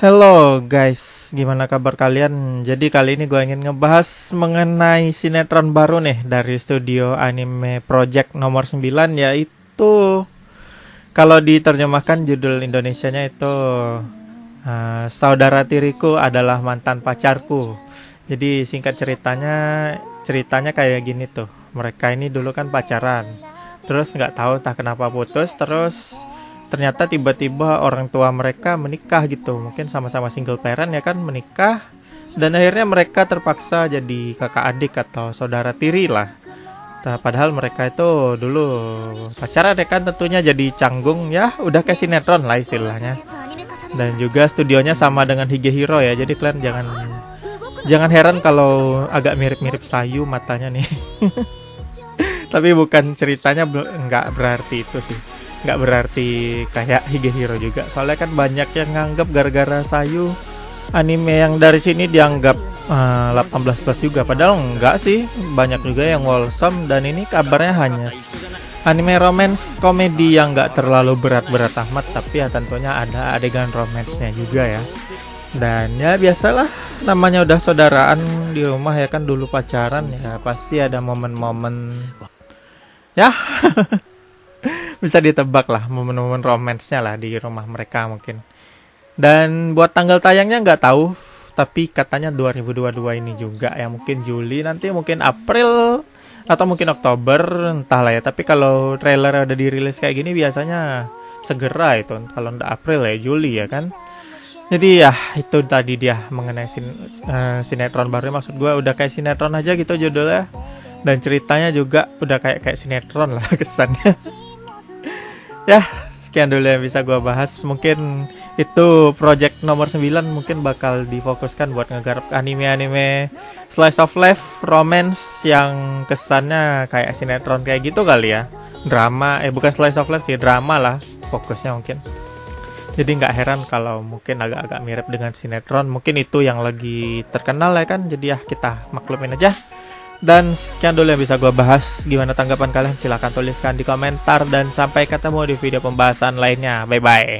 Halo guys, gimana kabar kalian? Jadi kali ini gue ingin ngebahas mengenai sinetron baru nih dari studio anime project nomor 9, yaitu kalau diterjemahkan judul Indonesianya itu Saudara Tiriku Adalah Mantan Pacarku. Jadi singkat ceritanya kayak gini tuh. Mereka ini dulu kan pacaran, terus nggak tahu entah kenapa putus, terus ternyata tiba-tiba orang tua mereka menikah gitu. Mungkin sama-sama single parent ya kan, menikah. Dan akhirnya mereka terpaksa jadi kakak adik atau saudara tiri lah. Padahal mereka itu dulu pacaran ya kan, tentunya jadi canggung ya. Udah kayak sinetron lah istilahnya. Dan juga studionya sama dengan Higehiro ya. Jadi kalian jangan heran kalau agak mirip-mirip Sayu matanya nih. Tapi bukan ceritanya nggak berarti itu sih. Nggak berarti kayak Higehiro juga, soalnya kan banyak yang nganggap gara-gara Sayu anime yang dari sini dianggap 18+ juga, padahal enggak sih. Banyak juga yang wholesome, dan ini kabarnya hanya anime romance komedi yang nggak terlalu berat-berat amat, tapi ya tentunya ada adegan romansnya juga ya. Dan ya biasalah, namanya udah saudaraan di rumah ya kan, dulu pacaran ya pasti ada momen-momen ya bisa ditebak lah momen-momen romansnya lah di rumah mereka mungkin. Dan buat tanggal tayangnya nggak tahu, tapi katanya 2022 ini juga ya, mungkin Juli, nanti mungkin April atau mungkin Oktober, entahlah ya. Tapi kalau trailer udah dirilis kayak gini biasanya segera itu, kalau nggak April ya Juli ya kan. Jadi ya itu tadi dia mengenai sinetron baru, maksud gue udah kayak sinetron aja gitu judulnya, dan ceritanya juga udah kayak sinetron lah kesannya. Ya, sekian dulu yang bisa gua bahas. Mungkin itu project nomor 9 mungkin bakal difokuskan buat ngegarap anime-anime slice of life, romance yang kesannya kayak sinetron kayak gitu kali ya. Drama, bukan slice of life sih, drama lah fokusnya mungkin. Jadi nggak heran kalau mungkin agak-agak mirip dengan sinetron. Mungkin itu yang lagi terkenal ya kan. Jadi ya kita maklumin aja. Dan sekian dulu yang bisa gue bahas. Gimana tanggapan kalian? Silahkan tuliskan di komentar. Dan sampai ketemu di video pembahasan lainnya. Bye-bye.